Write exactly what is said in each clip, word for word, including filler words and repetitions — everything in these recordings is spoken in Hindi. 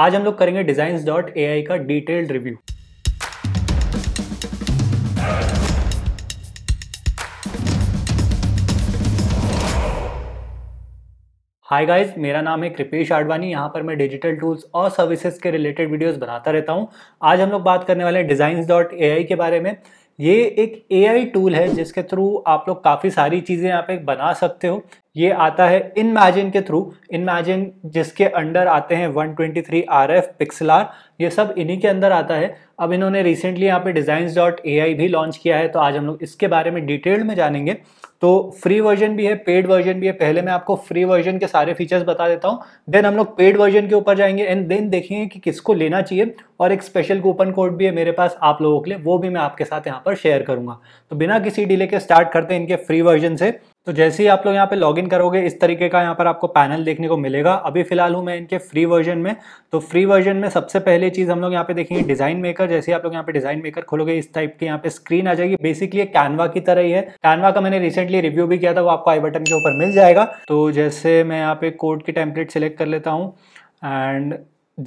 आज हम लोग करेंगे डिजाइंस डॉट ए आई का डिटेल्ड रिव्यू। हाय गाइज, मेरा नाम है कृपेश आडवाणी। यहाँ पर मैं डिजिटल टूल्स और सर्विसेज के रिलेटेड वीडियोस बनाता रहता हूँ। आज हम लोग बात करने वाले हैं डिजाइंस डॉट ए आई के बारे में। ये एक ए आई टूल है जिसके थ्रू आप लोग काफ़ी सारी चीज़ें यहाँ पे बना सकते हो। ये आता है इनमैजिन के थ्रू। इनमैजिन जिसके अंडर आते हैं one two three R F, Pixlr, ये सब इन्हीं के अंदर आता है। अब इन्होंने रिसेंटली यहाँ पे डिजाइंस डॉट ए आई भी लॉन्च किया है, तो आज हम लोग इसके बारे में डिटेल में जानेंगे। तो फ्री वर्जन भी है, पेड वर्जन भी है। पहले मैं आपको फ्री वर्जन के सारे फीचर्स बता देता हूँ, देन हम लोग पेड वर्जन के ऊपर जाएंगे एंड देन देखेंगे कि किसको लेना चाहिए। और एक स्पेशल कूपन कोड भी है मेरे पास आप लोगों के लिए, वो भी मैं आपके साथ यहाँ पर शेयर करूँगा। तो बिना किसी डिले के स्टार्ट करते हैं इनके फ्री वर्जन से। तो जैसे ही आप लोग यहाँ पे लॉगिन करोगे, इस तरीके का यहाँ पर आपको पैनल देखने को मिलेगा। अभी फिलहाल हूँ मैं इनके फ्री वर्जन में। तो फ्री वर्जन में सबसे पहले चीज़ हम लोग यहाँ पे देखेंगे डिज़ाइन मेकर। जैसे आप लोग यहाँ पे डिज़ाइन मेकर खोलोगे, इस टाइप की यहाँ पे स्क्रीन आ जाएगी। बेसिकली कैनवा की तरह ही है। कैनवा का मैंने रिसेंटली रिव्यू भी किया था, वो आपको आई बटन के ऊपर मिल जाएगा। तो जैसे मैं यहाँ पे कोड की टेम्पलेट सेलेक्ट कर लेता हूँ, एंड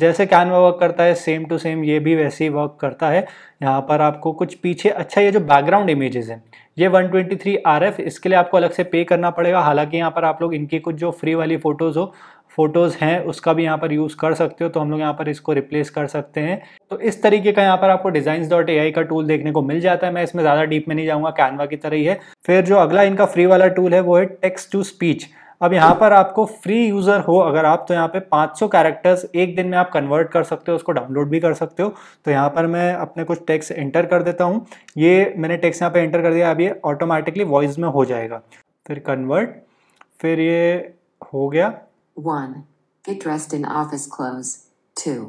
जैसे कैनवा वर्क करता है सेम टू सेम ये भी वैसे ही वर्क करता है। यहाँ पर आपको कुछ पीछे, अच्छा ये जो बैकग्राउंड इमेजेस हैं ये one two three R F, इसके लिए आपको अलग से पे करना पड़ेगा। हालांकि यहाँ पर आप लोग इनकी कुछ जो फ्री वाली फ़ोटोज़ हो फोटोज़ हैं उसका भी यहाँ पर यूज़ कर सकते हो। तो हम लोग यहाँ पर इसको रिप्लेस कर सकते हैं। तो इस तरीके का यहाँ पर आपको डिजाइंस डॉट ए आई का टूल देखने को मिल जाता है। मैं इसमें ज़्यादा डीप में नहीं जाऊँगा, कैनवा की तरह ही है। फिर जो अगला इनका फ्री वाला टूल है वो है टेक्स्ट टू स्पीच। अब यहाँ पर आपको फ्री यूज़र हो अगर आप, तो यहाँ पे पाँच सौ कैरेक्टर्स एक दिन में आप कन्वर्ट कर सकते हो, उसको डाउनलोड भी कर सकते हो। तो यहाँ पर मैं अपने कुछ टेक्स्ट एंटर कर देता हूँ। ये मैंने टेक्स्ट यहाँ पे एंटर कर दिया, अब ये ऑटोमेटिकली वॉइस में हो जाएगा। फिर कन्वर्ट, फिर ये हो गया। One get rest in office close, to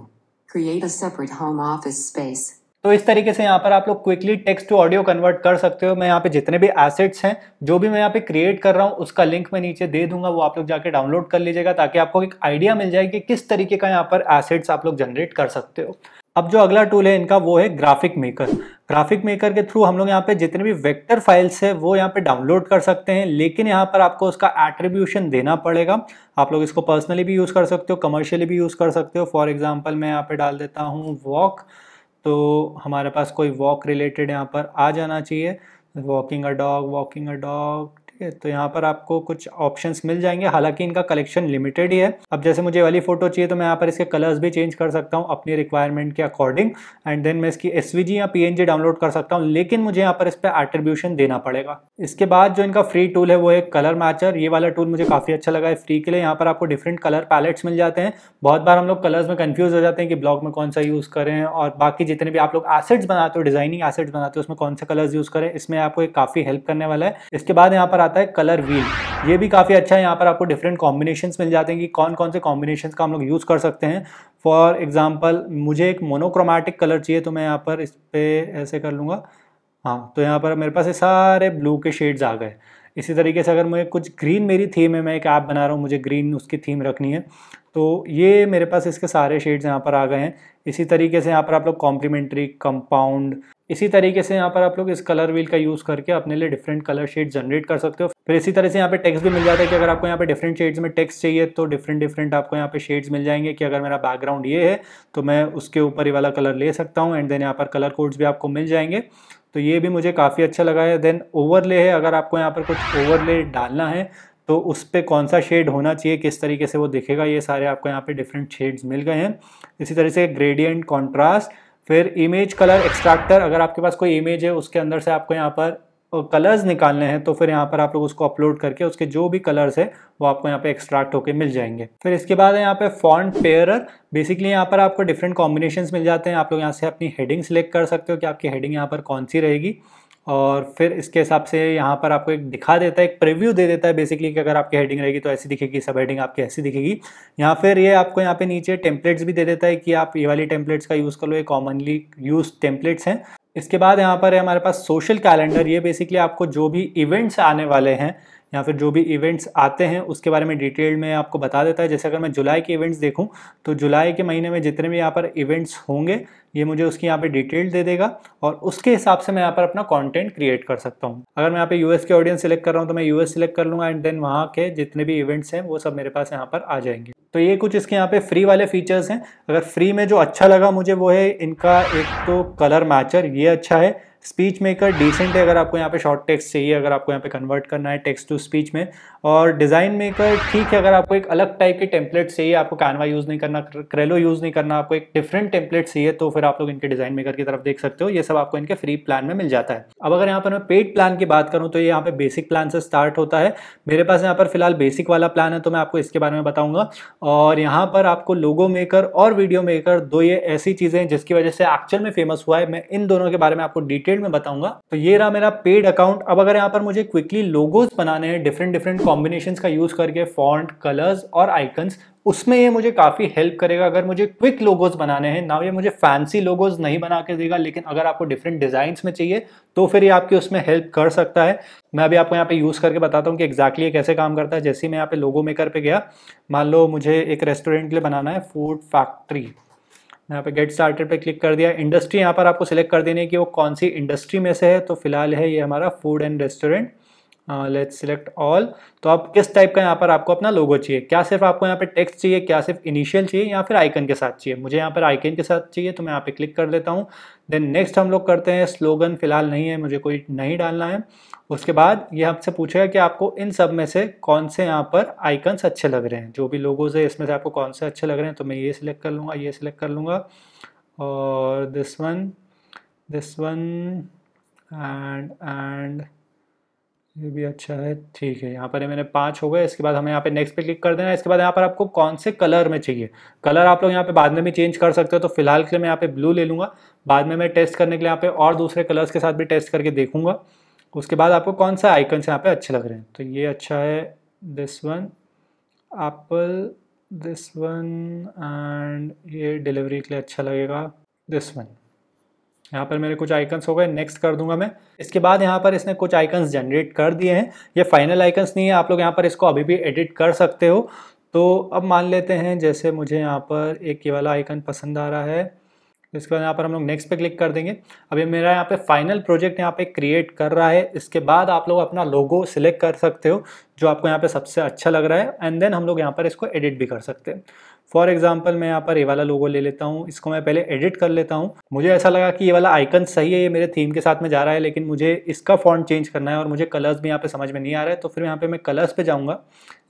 create a separate home office space. तो इस तरीके से यहाँ पर आप लोग quickly text to audio convert कर सकते हो। मैं यहाँ पे जितने भी एसेट्स हैं, जो भी मैं यहाँ पे क्रिएट कर रहा हूँ, उसका लिंक मैं नीचे दे दूंगा, वो आप लोग जाके डाउनलोड कर लीजिएगा, ताकि आपको एक आइडिया मिल जाए कि किस तरीके का यहाँ पर एसेट्स आप लोग जनरेट कर सकते हो। अब जो अगला टूल है इनका वो है ग्राफिक मेकर। ग्राफिक मेकर के थ्रू हम लोग यहाँ पे जितने भी वेक्टर फाइल्स है वो यहाँ पे डाउनलोड कर सकते हैं, लेकिन यहाँ पर आपको उसका एट्रीब्यूशन देना पड़ेगा। आप लोग इसको पर्सनली भी यूज़ कर सकते हो, कमर्शियली भी यूज़ कर सकते हो। फॉर एग्जाम्पल मैं यहाँ पे डाल देता हूँ वॉक, तो हमारे पास कोई वॉक रिलेटेड यहाँ पर आ जाना चाहिए। Walking a dog, walking a dog, ठीक है। तो यहाँ पर आपको कुछ ऑप्शंस मिल जाएंगे, हालांकि इनका कलेक्शन लिमिटेड ही है। अब जैसे मुझे वाली फ़ोटो चाहिए तो मैं यहाँ पर इसके कलर्स भी चेंज कर सकता हूँ अपनी रिक्वायरमेंट के अकॉर्डिंग, एंड देन मैं इसकी एसवीजी या पीएनजी डाउनलोड कर सकता हूँ, लेकिन मुझे यहाँ पर इस पर एट्रीब्यूशन देना पड़ेगा। इसके बाद जो इनका फ्री टूल है वो है कलर मैचर। ये वाला टूल मुझे काफ़ी अच्छा लगा है फ्री के लिए। यहाँ पर आपको डिफरेंट कलर पैलेट्स मिल जाते हैं। बहुत बार हम लोग कलर्स में कन्फ्यूज़ हो जाते हैं कि ब्लॉग में कौन सा यूज़ करें, और बाकी जितने भी आप लोग एसेट्स बनाते हो, डिजाइनिंग एसेट्स बनाते हो, उसमें कौन से कलर्स यूज़ करें, इसमें आपको एक काफ़ी हेल्प करने वाला है। इसके बाद यहाँ पर आता है कलर व्हील। ये भी काफ़ी अच्छा है। यहाँ पर आपको डिफरेंट कॉम्बिनेशंस मिल जाते हैं कि कौन कौन से कॉम्बिनेशंस का हम लोग यूज़ कर सकते हैं। फॉर एग्जांपल मुझे एक मोनोक्रोमैटिक कलर चाहिए, तो मैं यहाँ पर इस पर ऐसे कर लूँगा। हाँ, तो यहाँ पर मेरे पास ये सारे ब्लू के शेड्स आ गए। इसी तरीके से अगर मुझे कुछ ग्रीन, मेरी थीम है, मैं एक ऐप बना रहा हूँ, मुझे ग्रीन उसकी थीम रखनी है, तो ये मेरे पास इसके सारे शेड्स यहाँ पर आ गए हैं। इसी तरीके से यहाँ पर आप लोग कॉम्प्लीमेंट्री, कंपाउंड, इसी तरीके से यहाँ पर आप लोग इस कलर व्हील का यूज़ करके अपने लिए डिफरेंट कलर शेड जनरेट कर सकते हो। फिर इसी तरह से यहाँ पे टेक्स्ट भी मिल जाता है कि अगर आपको यहाँ पे डिफरेंट शेड्स में टेक्स्ट चाहिए तो डिफरेंट डिफरेंट आपको यहाँ पे शेड्स मिल जाएंगे कि अगर मेरा बैकग्राउंड ये है तो मैं उसके ऊपर ये वाला कलर ले सकता हूँ, एंड देन यहाँ पर कलर कोड्स भी आपको मिल जाएंगे। तो ये भी मुझे काफ़ी अच्छा लगा है। देन ओवरले है, अगर आपको यहाँ पर कुछ ओवरले डालना है तो उस पर कौन सा शेड होना चाहिए, किस तरीके से वो दिखेगा, ये सारे आपको यहाँ पे डिफरेंट शेड्स मिल गए हैं। इसी तरह से ग्रेडियंट, कॉन्ट्रास्ट, फिर इमेज कलर एक्सट्रैक्टर। अगर आपके पास कोई इमेज है उसके अंदर से आपको यहाँ पर कलर्स निकालने हैं, तो फिर यहाँ पर आप लोग उसको अपलोड करके उसके जो भी कलर्स है वो आपको यहाँ पे एक्सट्रैक्ट होके मिल जाएंगे। फिर इसके बाद है यहाँ पे फॉन्ट पेयरर। बेसिकली यहाँ पर आपको डिफरेंट कॉम्बिनेशंस मिल जाते हैं। आप लोग यहाँ से अपनी हेडिंग सेलेक्ट कर सकते हो कि आपकी हेडिंग यहाँ पर कौन सी रहेगी, और फिर इसके हिसाब से यहाँ पर आपको एक दिखा देता है, एक प्रीव्यू दे देता है बेसिकली कि अगर आपकी हेडिंग रहेगी तो ऐसी दिखेगी, सब हेडिंग आपकी ऐसी दिखेगी। यहाँ फिर ये आपको यहाँ पे नीचे टेम्पलेट्स भी दे देता है कि आप ये वाली टेम्पलेट्स का यूज़ कर लो, ये कॉमनली यूज टेम्पलेट्स हैं। इसके बाद यहाँ पर है हमारे पास सोशल कैलेंडर। ये बेसिकली आपको जो भी इवेंट्स आने वाले हैं या फिर जो भी इवेंट्स आते हैं उसके बारे में डिटेल में आपको बता देता है। जैसे अगर मैं जुलाई के इवेंट्स देखूं तो जुलाई के महीने में जितने भी यहाँ पर इवेंट्स होंगे ये मुझे उसकी यहाँ पे डिटेल दे देगा, और उसके हिसाब से मैं यहाँ पर अपना कंटेंट क्रिएट कर सकता हूँ। अगर मैं यहाँ पे यूएस के ऑडियंस सेलेक्ट कर रहा हूँ तो मैं यूएस सेलेक्ट कर लूँगा, एंड देन वहाँ के जितने भी इवेंट्स हैं वो सब मेरे पास यहाँ पर आ जाएंगे। तो ये कुछ इसके यहाँ पे फ्री वाले फीचर्स हैं। अगर फ्री में जो अच्छा लगा मुझे वो है इनका एक तो कलर मैचर, ये अच्छा है। स्पीच मेकर डिसेंट है अगर आपको यहाँ पे शॉर्ट टेक्स्ट चाहिए, अगर आपको यहाँ पे कन्वर्ट करना है टेक्स्ट टू स्पीच में। और डिज़ाइन मेकर ठीक है अगर आपको एक अलग टाइप के टेम्पलेट चाहिए, आपको कानवा यूज़ नहीं करना, क्रेलो यूज़ नहीं करना, आपको एक डिफरेंट टेम्पलेट चाहिए, तो फिर आप लोग इनके डिज़ाइन मेकर की तरफ देख सकते हो। ये सब आपको इनके फ्री प्लान में मिल जाता है। अब अगर यहाँ पर मैं पेड प्लान की बात करूँ तो ये यहाँ पर बेसिक प्लान से स्टार्ट होता है। मेरे पास यहाँ पर फिलहाल बेसिक वाला प्लान है तो मैं आपको इसके बारे में बताऊँगा। और यहाँ पर आपको लोगो मेकर और वीडियो मेकर, दो ये ऐसी चीज़ें हैं जिसकी वजह से एक्चुअल में फेमस हुआ है। मैं इन दोनों के बारे में आपको डिटेल में बताऊंगा। तो ये रहा मेरा पेड अकाउंट। अब अगर यहाँ पर मुझे क्विकली लोगोस बनाने हैं डिफरेंट डिफरेंट कॉम्बिनेशंस का यूज करके, फॉन्ट, कलर्स और आइकन्स, उसमें ये मुझे काफ़ी हेल्प करेगा। अगर मुझे क्विक लोगोज बनाने हैं ना, ये मुझे फैंसी लोगोज नहीं बना के देगा, लेकिन अगर आपको डिफरेंट डिज़ाइंस में चाहिए तो फिर ये आपकी उसमें हेल्प कर सकता है। मैं अभी आपको यहाँ पे यूज़ करके बताता हूँ कि एग्जैक्टली ये कैसे काम करता है। जैसे मैं यहाँ पे लोगो मेकर पे गया, मान लो मुझे एक रेस्टोरेंट के लिए बनाना है, फूड फैक्ट्री, यहाँ पे गेट स्टार्टेड पे क्लिक कर दिया। इंडस्ट्री यहाँ पर आपको सिलेक्ट कर देनी है कि वो कौन सी इंडस्ट्री में से है, तो फिलहाल है ये हमारा food and restaurant. Let's select all. तो आप किस टाइप का यहाँ पर आपको अपना लोगो चाहिए, क्या सिर्फ आपको यहाँ पे टेक्स्ट चाहिए, क्या सिर्फ इनिशियल चाहिए या फिर आइकन के साथ चाहिए। मुझे यहाँ पर आइकन के साथ चाहिए तो मैं यहाँ पे क्लिक कर देता हूँ। देन नेक्स्ट हम लोग करते हैं स्लोगन, फिलहाल नहीं है, मुझे कोई नहीं डालना है। उसके बाद ये आपसे पूछेगा कि आपको इन सब में से कौन से यहाँ पर आइकन्स अच्छे लग रहे हैं, जो भी लोगोज है इसमें से आपको कौन से अच्छे लग रहे हैं। तो मैं ये सिलेक्ट कर लूँगा, ये सिलेक्ट कर लूँगा और this one, this one and and ये भी अच्छा है, ठीक है। यहाँ पर मैंने पाँच हो गए। इसके बाद हमें यहाँ पे नेक्स्ट पे क्लिक कर देना है। इसके बाद यहाँ पर आपको कौन से कलर में चाहिए, कलर आप लोग यहाँ पे बाद में भी चेंज कर सकते हो, तो फिलहाल के लिए मैं यहाँ पे ब्लू ले लूँगा। बाद में मैं टेस्ट करने के लिए यहाँ पे और दूसरे कलर्स के साथ भी टेस्ट करके देखूँगा। उसके बाद आपको कौन सा आइकन्स यहाँ पर अच्छे लग रहे हैं, तो ये अच्छा है, this one apple, this one and ये डिलीवरी के लिए अच्छा लगेगा, दिस वन। यहाँ पर मेरे कुछ आइकन्स हो गए, नेक्स्ट कर दूंगा मैं। इसके बाद यहाँ पर इसने कुछ आइकन्स जनरेट कर दिए हैं। ये फाइनल आइकन्स नहीं है, आप लोग यहाँ पर इसको अभी भी एडिट कर सकते हो। तो अब मान लेते हैं जैसे मुझे यहाँ पर एक ये वाला आइकन पसंद आ रहा है, इसके बाद यहाँ पर हम लोग नेक्स्ट पे क्लिक कर देंगे। अब ये मेरा यहाँ पे फाइनल प्रोजेक्ट यहाँ पे क्रिएट कर रहा है। इसके बाद आप लोग अपना लोगो सिलेक्ट कर सकते हो जो आपको यहाँ पे सबसे अच्छा लग रहा है, एंड देन हम लोग यहाँ पर इसको एडिट भी कर सकते हैं। फॉर एग्जाम्पल मैं यहाँ पर ये वाला लोगो ले लेता हूँ, इसको मैं पहले एडिट कर लेता हूँ। मुझे ऐसा लगा कि ये वाला आइकन सही है, ये मेरे थीम के साथ में जा रहा है, लेकिन मुझे इसका फॉन्ट चेंज करना है और मुझे कलर्स भी यहाँ पे समझ में नहीं आ रहा है। तो फिर यहाँ पे मैं कलर्स पे जाऊँगा,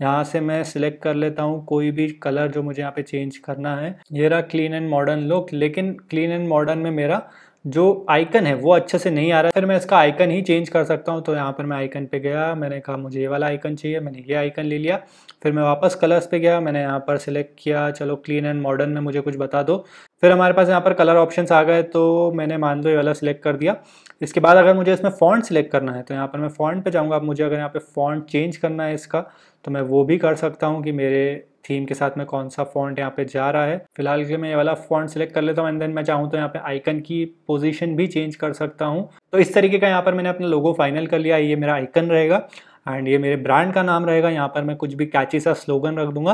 यहाँ से मैं सिलेक्ट कर लेता हूँ कोई भी कलर जो मुझे यहाँ पे चेंज करना है। ये रहा क्लीन एंड मॉडर्न लुक, लेकिन क्लीन एंड मॉडर्न में मेरा जो आइकन है वो अच्छे से नहीं आ रहा है, फिर मैं इसका आइकन ही चेंज कर सकता हूँ। तो यहाँ पर मैं आइकन पे गया, मैंने कहा मुझे ये वाला आइकन चाहिए, मैंने ये आइकन ले लिया। फिर मैं वापस कलर्स पे गया, मैंने यहाँ पर सिलेक्ट किया, चलो क्लीन एंड मॉडर्न में मुझे कुछ बता दो। फिर हमारे पास यहाँ पर कलर ऑप्शंस आ गए, तो मैंने मान लो ये वाला सिलेक्ट कर दिया। इसके बाद अगर मुझे इसमें फॉन्ट सिलेक्ट करना है तो यहाँ पर मैं फॉन्ट पे जाऊँगा। अब मुझे अगर यहाँ पे फॉन्ट चेंज करना है इसका तो मैं वो भी कर सकता हूँ कि मेरे थीम के साथ में कौन सा फॉन्ट यहाँ पे जा रहा है। फिलहाल के लिए मैं ये वाला फॉन्ट सिलेक्ट कर लेता हूँ, एंड देन मैं चाहूँ तो यहाँ पे आइकन की पोजीशन भी चेंज कर सकता हूँ। तो इस तरीके का यहाँ पर मैंने अपना लोगो फाइनल कर लिया। ये मेरा आइकन रहेगा एंड ये मेरे ब्रांड का नाम रहेगा। यहाँ पर मैं कुछ भी कैची सा स्लोगन रख दूंगा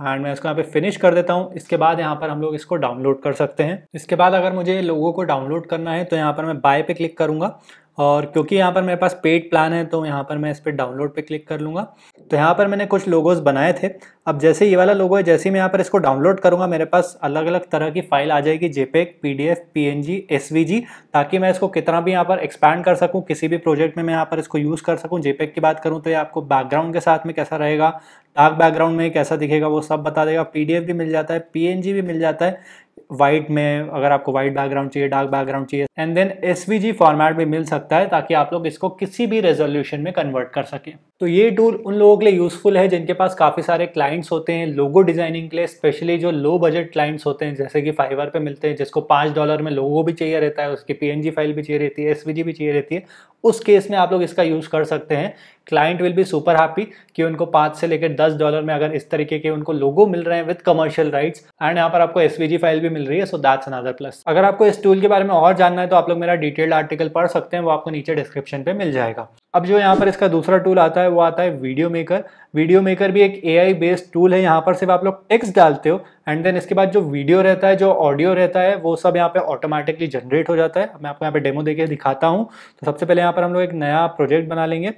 एंड मैं इसको यहाँ पे फिनिश कर देता हूँ। इसके बाद यहाँ पर हम लोग इसको डाउनलोड कर सकते हैं। इसके बाद अगर मुझे लोगो को डाउनलोड करना है तो यहाँ पर मैं बाय पे क्लिक करूँगा, और क्योंकि यहाँ पर मेरे पास पेड प्लान है तो यहाँ पर मैं इस पर डाउनलोड पे क्लिक कर लूँगा। तो यहाँ पर मैंने कुछ लोगोस बनाए थे। अब जैसे ये वाला लोगो है, जैसे ही मैं यहाँ पर इसको डाउनलोड करूँगा मेरे पास अलग अलग तरह की फाइल आ जाएगी, जेपेक, पीडीएफ, पीएनजी, एसवीजी, ताकि मैं इसको कितना भी यहाँ पर एक्सपैंड कर सकूँ, किसी भी प्रोजेक्ट में मैं यहाँ पर इसको यूज़ कर सकूँ। जेपेक की बात करूँ तो ये आपको बैकग्राउंड के साथ में कैसा रहेगा, डार्क बैकग्राउंड में कैसा दिखेगा, वो सब बता देगा। पीडीएफ भी मिल जाता है, पीएनजी भी मिल जाता है, वाइट में अगर आपको वाइट बैकग्राउंड चाहिए, डार्क बैकग्राउंड चाहिए, एंड देन एसवीजी फॉर्मेट में मिल सकता है, ताकि आप लोग इसको किसी भी रेजोल्यूशन में कन्वर्ट कर सकें। तो ये टूल उन लोगों के लिए यूज़फुल है जिनके पास काफ़ी सारे क्लाइंट्स होते हैं लोगो डिज़ाइनिंग के लिए, स्पेशली जो लो बजट क्लाइंट्स होते हैं जैसे कि फाइवर पे मिलते हैं, जिसको पाँच डॉलर में लोगो भी चाहिए रहता है, उसकी पीएनजी फाइल भी चाहिए रहती है, एसवीजी भी चाहिए रहती है। उस केस में आप लोग इसका यूज़ कर सकते हैं। Client will be super happy कि उनको पाँच से लेकर दस डॉलर में अगर इस तरीके के उनको लोगो मिल रहे हैं विद कमर्शियल राइट्स, एंड यहाँ पर आपको एसवीजी फाइल भी मिल रही है। So that's another plus. अगर आपको इस टूल के बारे में और जानना है तो आप लोग मेरा डिटेल्ड आर्टिकल पढ़ सकते हैं, वो आपको नीचे डिस्क्रिप्शन पे मिल जाएगा। अब जो यहाँ पर इसका दूसरा टूल आता है वो आता है वीडियो मेकर। वीडियो मेकर भी एक एआई बेस्ड टूल है। यहाँ पर सिर्फ आप लोग टेक्स्ट डालते हो, एंड देन इसके बाद जो वीडियो रहता है, जो ऑडियो रहता है, वो सब यहाँ पे ऑटोमेटिकली जनरेट हो जाता है। मैं आपको यहाँ पे डेमो देके दिखाता हूँ। तो सबसे पहले यहाँ पर हम लोग एक नया प्रोजेक्ट बना लेंगे।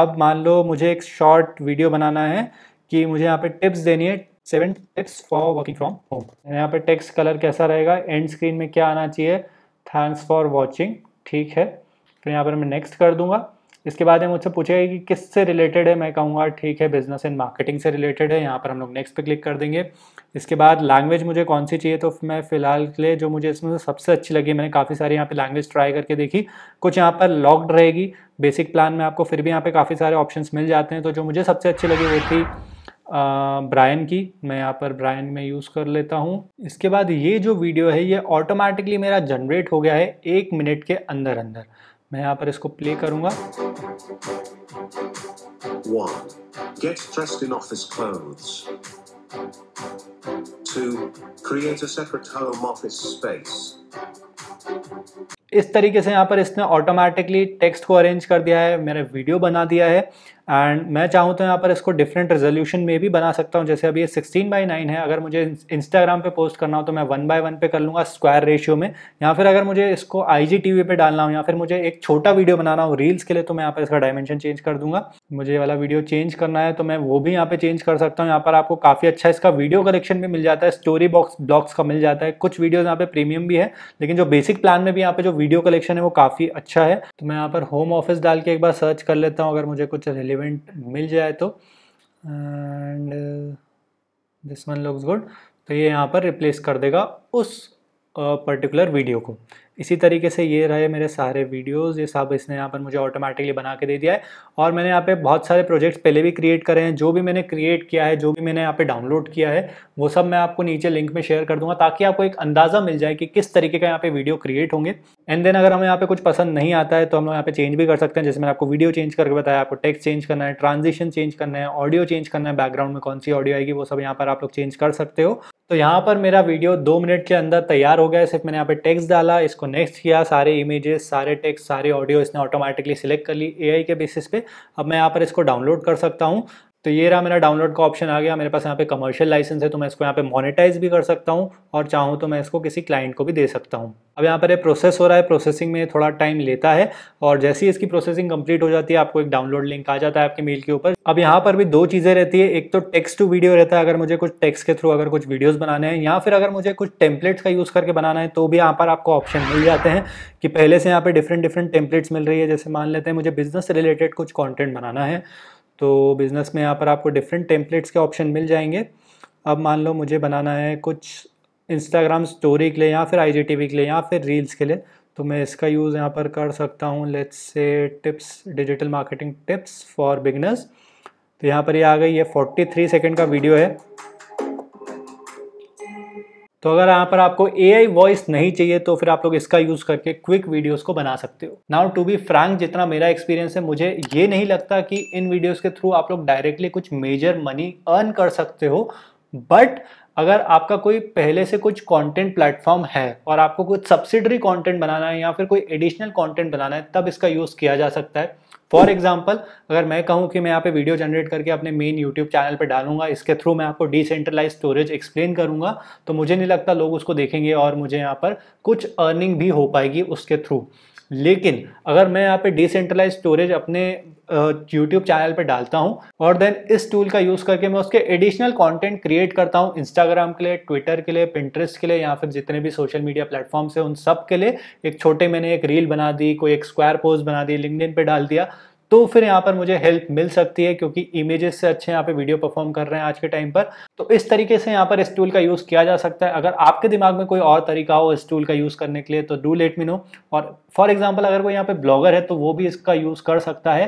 अब मान लो मुझे एक शॉर्ट वीडियो बनाना है कि मुझे यहाँ पे टिप्स देनी है seven tips for working from home. यहाँ पे टेक्स्ट कलर कैसा रहेगा, एंड स्क्रीन में क्या आना चाहिए, थैंक्स फॉर वॉचिंग, ठीक है। फिर यहाँ पर मैं नेक्स्ट कर दूंगा। इसके बाद में मुझसे पूछेगा कि किससे रिलेटेड है, मैं कहूँगा ठीक है बिजनेस एंड मार्केटिंग से रिलेटेड है, यहाँ पर हम लोग नेक्स्ट पे क्लिक कर देंगे। इसके बाद लैंग्वेज मुझे कौन सी चाहिए, तो मैं फ़िलहाल के लिए जो मुझे इसमें सबसे अच्छी लगी, मैंने काफ़ी सारी यहाँ पे लैंग्वेज ट्राई करके देखी, कुछ यहाँ पर लॉक्ड रहेगी, बेसिक प्लान में आपको फिर भी यहाँ पर काफ़ी सारे ऑप्शन मिल जाते हैं। तो जो मुझे सबसे अच्छी लगी वो थी ब्रायन की, मैं यहाँ पर ब्रायन में यूज़ कर लेता हूँ। इसके बाद ये जो वीडियो है ये ऑटोमेटिकली मेरा जनरेट हो गया है एक मिनट के अंदर अंदर। मैं यहाँ पर इसको प्ले करूंगा। One, get dressed in office clothes. Two, create a separate home office space. इस तरीके से यहाँ पर इसने ऑटोमेटिकली टेक्स्ट को अरेंज कर दिया है, मेरा वीडियो बना दिया है। एंड मैं चाहूँ तो यहाँ पर इसको डिफरेंट रेजोल्यूशन में भी बना सकता हूँ, जैसे अभी ये सिक्सटीन बाई नाइन है, अगर मुझे इंस्टाग्राम पे पोस्ट करना हो तो मैं वन बाय वन पे कर लूँगा स्क्वायर रेशियो में, या फिर अगर मुझे इसको आई जी टी वी पे डालना हो, या फिर मुझे एक छोटा वीडियो बनाना हो रील्स के लिए, तो मैं यहाँ पर इसका डायमेंशन चेंज कर दूँगा। मुझे ये वाला वीडियो चेंज करना है तो मैं वो भी यहाँ पर चेंज कर सकता हूँ। यहाँ पर आपको काफ़ी अच्छा इसका वीडियो कलेक्शन भी मिल जाता है, स्टोरी बॉक्स ब्लॉग्स का मिल जाता है, कुछ वीडियोज़ यहाँ पर प्रीमियम भी है, लेकिन जो बेसिक प्लान में भी यहाँ पर जो वीडियो कलेक्शन है वो काफ़ी अच्छा है। तो मैं यहाँ पर होम ऑफिस डाल के एक बार सर्च कर लेता हूँ, अगर मुझे कुछ रिलेवेंट मिल जाए तो। And this one looks good, तो ये यहाँ पर रिप्लेस कर देगा उस पर्टिकुलर uh, वीडियो को। इसी तरीके से ये रहे मेरे सारे वीडियोस, ये सब इसने यहाँ पर मुझे ऑटोमेटिकली बना के दे दिया है। और मैंने यहाँ पे बहुत सारे प्रोजेक्ट्स पहले भी क्रिएट करे हैं, जो भी मैंने क्रिएट किया है, जो भी मैंने यहाँ पे डाउनलोड किया है, वो सब मैं आपको नीचे लिंक में शेयर कर दूंगा, ताकि आपको एक अंदाज़ा मिल जाए कि किस तरीके का यहाँ पे वीडियो क्रिएट होंगे। एंड देन अगर हमें यहाँ पे कुछ पसंद नहीं आता है तो हम लोग यहाँ पे चेंज भी कर सकते हैं, जैसे मैंने आपको वीडियो चेंज करके बताया, आपको टेक्स्ट चेंज करना है, ट्रांजिशन चेंज करना है, ऑडियो चेंज करना है, बैकग्राउंड में कौन सी ऑडियो आएगी, वो सब यहाँ पर आप लोग चेंज कर सकते हो। तो यहाँ पर मेरा वीडियो दो मिनट के अंदर तैयार हो गया, सिर्फ मैंने यहाँ पे टेक्स्ट डाला, इसको नेक्स्ट किया, सारे इमेजेस, सारे टेक्स्ट, सारे ऑडियो इसने ऑटोमेटिकली सिलेक्ट कर ली एआई के बेसिस पे। अब मैं यहाँ पर इसको डाउनलोड कर सकता हूँ। तो ये रहा मेरा डाउनलोड का ऑप्शन आ गया, मेरे पास यहाँ पे कमर्शियल लाइसेंस है तो मैं इसको यहाँ पे मोनेटाइज भी कर सकता हूँ, और चाहूँ तो मैं इसको किसी क्लाइंट को भी दे सकता हूँ। अब यहाँ पर ये प्रोसेस हो रहा है, प्रोसेसिंग में थोड़ा टाइम लेता है, और जैसे ही इसकी प्रोसेसिंग कंप्लीट हो जाती है आपको एक डाउनलोड लिंक आ जाता है आपके मेल के ऊपर। अब यहाँ पर भी दो चीज़ें रहती है, एक तो टेक्स्ट टू वीडियो रहता है, अगर मुझे कुछ टेक्स्ट के थ्रू अगर कुछ वीडियोज़ बनाने हैं, या फिर अगर मुझे कुछ टेम्पलेट्स का यूज़ करके बनाना है तो भी यहाँ पर आपको ऑप्शन मिल जाते हैं कि पहले से यहाँ पर डिफरेंट डिफरेंट टेम्पलेट्स मिल रही है। जैसे मान लेते हैं मुझे बिजनेस से रिलेटेड कुछ कॉन्टेंट बनाना है, तो बिज़नेस में यहाँ पर आपको डिफरेंट टेम्पलेट्स के ऑप्शन मिल जाएंगे। अब मान लो मुझे बनाना है कुछ इंस्टाग्राम स्टोरी के लिए, या फिर आईजीटीवी के लिए, या फिर रील्स के लिए, तो मैं इसका यूज़ यहाँ पर कर सकता हूँ, let's say tips, digital marketing tips for beginners. तो यहाँ पर ये यह आ गई, ये फोर्टी थ्री सेकेंड का वीडियो है। तो अगर यहाँ पर आपको एआई वॉइस नहीं चाहिए तो फिर आप लोग इसका यूज़ करके क्विक वीडियोस को बना सकते हो। नाउ टू बी फ्रैंक, जितना मेरा एक्सपीरियंस है, मुझे ये नहीं लगता कि इन वीडियोस के थ्रू आप लोग डायरेक्टली कुछ मेजर मनी अर्न कर सकते हो, बट अगर आपका कोई पहले से कुछ कंटेंट प्लेटफॉर्म है और आपको कुछ सब्सिडरी कंटेंट बनाना है या फिर कोई एडिशनल कंटेंट बनाना है, तब इसका यूज़ किया जा सकता है। फॉर एग्जाम्पल, अगर मैं कहूँ कि मैं यहाँ पे वीडियो जनरेट करके अपने मेन यूट्यूब चैनल पे डालूंगा, इसके थ्रू मैं आपको डिसेंट्रलाइज स्टोरेज एक्सप्लेन करूँगा, तो मुझे नहीं लगता लोग उसको देखेंगे और मुझे यहाँ पर कुछ अर्निंग भी हो पाएगी उसके थ्रू। लेकिन अगर मैं यहाँ पे डिसेंट्रलाइज स्टोरेज अपने यूट्यूब चैनल पे डालता हूँ और देन इस टूल का यूज़ करके मैं उसके एडिशनल कंटेंट क्रिएट करता हूँ इंस्टाग्राम के लिए, ट्विटर के लिए, पिंटरेस्ट के लिए, या फिर जितने भी सोशल मीडिया प्लेटफॉर्म्स हैं उन सब के लिए, एक छोटे मैंने एक रील बना दी, कोई एक स्क्वायर पोस्ट बना दी, लिंक्डइन पे डाल दिया, तो फिर यहाँ पर मुझे हेल्प मिल सकती है, क्योंकि इमेजेस से अच्छे यहाँ पे वीडियो परफॉर्म कर रहे हैं आज के टाइम पर। तो इस तरीके से यहाँ पर इस टूल का यूज़ किया जा सकता है। अगर आपके दिमाग में कोई और तरीका हो इस टूल का यूज़ करने के लिए तो डू लेट मी नो। और फॉर एग्जाम्पल, अगर कोई यहाँ पे ब्लॉगर है तो वो भी इसका यूज़ कर सकता है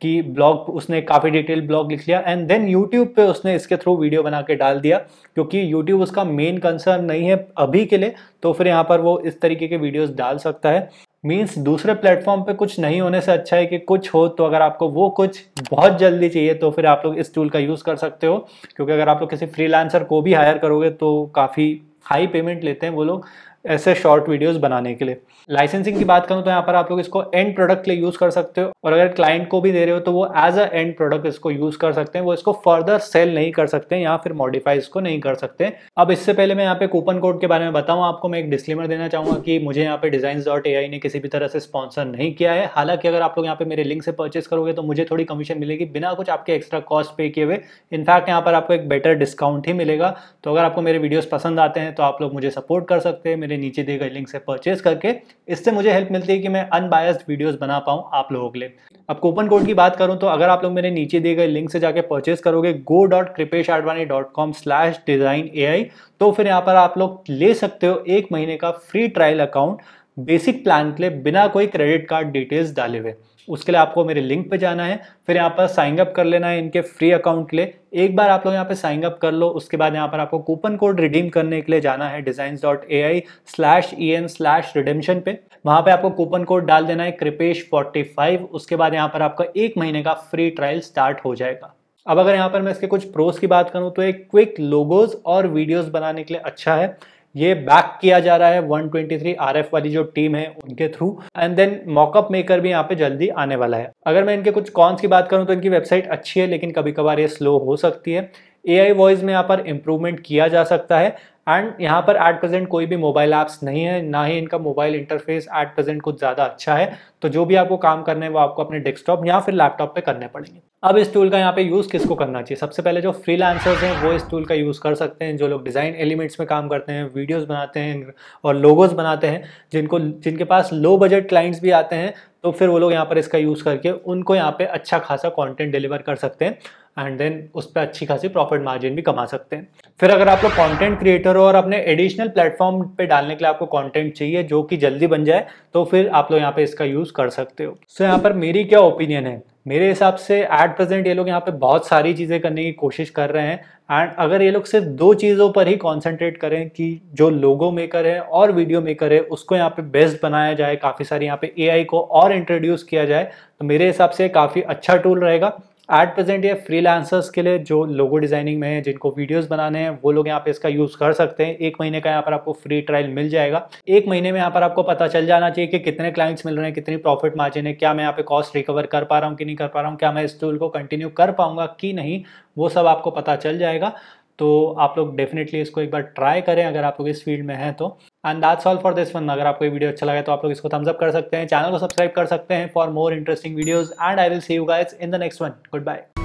कि ब्लॉग, उसने काफ़ी डिटेल ब्लॉग लिख लिया एंड देन यूट्यूब पे उसने इसके थ्रू वीडियो बना के डाल दिया, क्योंकि यूट्यूब उसका मेन कंसर्न नहीं है अभी के लिए, तो फिर यहाँ पर वो इस तरीके के वीडियोस डाल सकता है। मीन्स दूसरे प्लेटफॉर्म पे कुछ नहीं होने से अच्छा है कि कुछ हो, तो अगर आपको वो कुछ बहुत जल्दी चाहिए तो फिर आप लोग इस टूल का यूज़ कर सकते हो, क्योंकि अगर आप लोग किसी फ्रीलांसर को भी हायर करोगे तो काफ़ी हाई पेमेंट लेते हैं वो लोग ऐसे शॉर्ट वीडियोस बनाने के लिए। लाइसेंसिंग की बात करूँ तो यहाँ पर आप लोग इसको एंड प्रोडक्ट के लिए यूज़ कर सकते हो, और अगर क्लाइंट को भी दे रहे हो तो वो एज अ एंड प्रोडक्ट इसको यूज़ कर सकते हैं, वो इसको फर्दर सेल नहीं कर सकते या फिर मॉडिफाई इसको नहीं कर सकते। अब इससे पहले मैं यहाँ पे कूपन कोड के बारे में बताऊँ आपको, मैं एक डिस्क्लेमर देना चाहूँगा कि मुझे यहाँ पे डिजाइन्स डॉट ए आई ने किसी भी तरह से स्पॉन्सर नहीं किया है। हालांकि अगर आप लोग यहाँ पे मेरे लिंक से परचेस करोगे तो मुझे थोड़ी कमीशन मिलेगी बिना कुछ आपके एक्स्ट्रा कॉस्ट पे किए हुए, इनफैक्ट यहाँ पर आपको एक बेटर डिस्काउंट ही मिलेगा। तो अगर आपको मेरे वीडियोस पसंद आते हैं तो आप लोग मुझे सपोर्ट कर सकते हैं मेरे नीचे दिए गए लिंक से परचेस करके, इससे मुझे हेल्प मिलती है कि मैं अनबायस्ड वीडियोस बना पाऊँ आप लोगों के लिए। अब कूपन कोड की बात करूँ तो अगर आप लोग मेरे नीचे दिए गए लिंक से जाके परचेस करोगे go dot Kripesh Advani dot com slash design A I, तो फिर यहाँ पर आप लोग ले सकते हो एक महीने का free trial account basic plan के लिए बिना कोई क्रेडिट कार्ड डिटेल्स डाले हुए। उसके लिए आपको मेरे लिंक पे जाना है, फिर यहाँ पर साइन अप कर लेना है इनके फ्री अकाउंट के लिए। एक बार आप लोग यहाँ पे साइन अप कर लो, उसके बाद यहाँ पर आपको कूपन कोड रिडीम करने के लिए जाना है designs dot A I slash E N slash redemption पे। वहाँ पे आपको कूपन कोड डाल देना है कृपेश फोर्टी फाइव, उसके बाद यहाँ पर आपका एक महीने का फ्री ट्रायल स्टार्ट हो जाएगा। अब अगर यहाँ पर मैं इसके कुछ प्रोस की बात करूँ तो एक क्विक लोगोज और वीडियोज़ बनाने के लिए अच्छा है। ये बैक किया जा रहा है one two three R F वाली जो टीम है उनके through, and then mockup maker भी यहाँ पे जल्दी आने वाला है। अगर मैं इनके कुछ कॉन्स की बात करूँ तो इनकी वेबसाइट अच्छी है लेकिन कभी कभार ये स्लो हो सकती है। एआई वॉइस में यहाँ पर इम्प्रूवमेंट किया जा सकता है, एंड यहाँ पर एट प्रेजेंट कोई भी मोबाइल ऐप्स नहीं है, ना ही इनका मोबाइल इंटरफेस एट प्रेजेंट कुछ ज़्यादा अच्छा है। तो जो भी आपको काम करना है वो आपको अपने डेस्कटॉप या फिर लैपटॉप पे करने पड़ेंगे। अब इस टूल का यहाँ पे यूज़ किसको करना चाहिए? सबसे पहले जो फ्रीलांसर्स हैं वो इस टूल का यूज़ कर सकते हैं, जो लोग डिज़ाइन एलिमेंट्स में काम करते हैं, वीडियोज़ बनाते हैं और लोगोज़ बनाते हैं, जिनको जिनके पास लो बजट क्लाइंट्स भी आते हैं, तो फिर वो लोग यहाँ पर इसका यूज़ करके उनको यहाँ पर अच्छा खासा कॉन्टेंट डिलीवर कर सकते हैं, एंड देन उस पर अच्छी खासी प्रॉफिट मार्जिन भी कमा सकते हैं। फिर अगर आप लोग कॉन्टेंट क्रिएटर हो और अपने एडिशनल प्लेटफॉर्म पे डालने के लिए आपको कंटेंट चाहिए जो कि जल्दी बन जाए, तो फिर आप लोग यहाँ पे इसका यूज़ कर सकते हो। सो so, यहाँ पर मेरी क्या ओपिनियन है? मेरे हिसाब से एट प्रेजेंट ये लोग यहाँ पे बहुत सारी चीज़ें करने की कोशिश कर रहे हैं, एंड अगर ये लोग सिर्फ दो चीज़ों पर ही कॉन्सेंट्रेट करें कि जो लोगो मेकर है और वीडियो मेकर है उसको यहाँ पे बेस्ट बनाया जाए, काफ़ी सारी यहाँ पे एआई को और इंट्रोड्यूस किया जाए, तो मेरे हिसाब से काफ़ी अच्छा टूल रहेगा। एट प्रेजेंट ये फ्रीलांसर्स के लिए जो लोगो डिज़ाइनिंग में है, जिनको वीडियोस बनाने हैं, वो लोग यहाँ पे इसका यूज़ कर सकते हैं। एक महीने का यहाँ पर आपको फ्री ट्रायल मिल जाएगा। एक महीने में यहाँ पर आपको पता चल जाना चाहिए कि कितने क्लाइंट्स मिल रहे हैं, कितनी प्रॉफिट मार्जिन है, क्या मैं यहाँ पे कॉस्ट रिकवर कर पा रहा हूँ कि नहीं कर पा रहा हूँ, क्या मैं इस टूल को कंटिन्यू कर पाऊँगा कि नहीं, वो सब आपको पता चल जाएगा। तो आप लोग डेफिनेटली इसको एक बार ट्राई करें अगर आप लोग इस फील्ड में हैं तो। And that's all for this one. अगर आपको ये वीडियो अच्छा लगा तो आप लोग इसको थम्स अप कर सकते हैं, चैनल को सब्सक्राइब कर सकते हैं for more interesting videos, and I will see you guys in the next one. Good bye.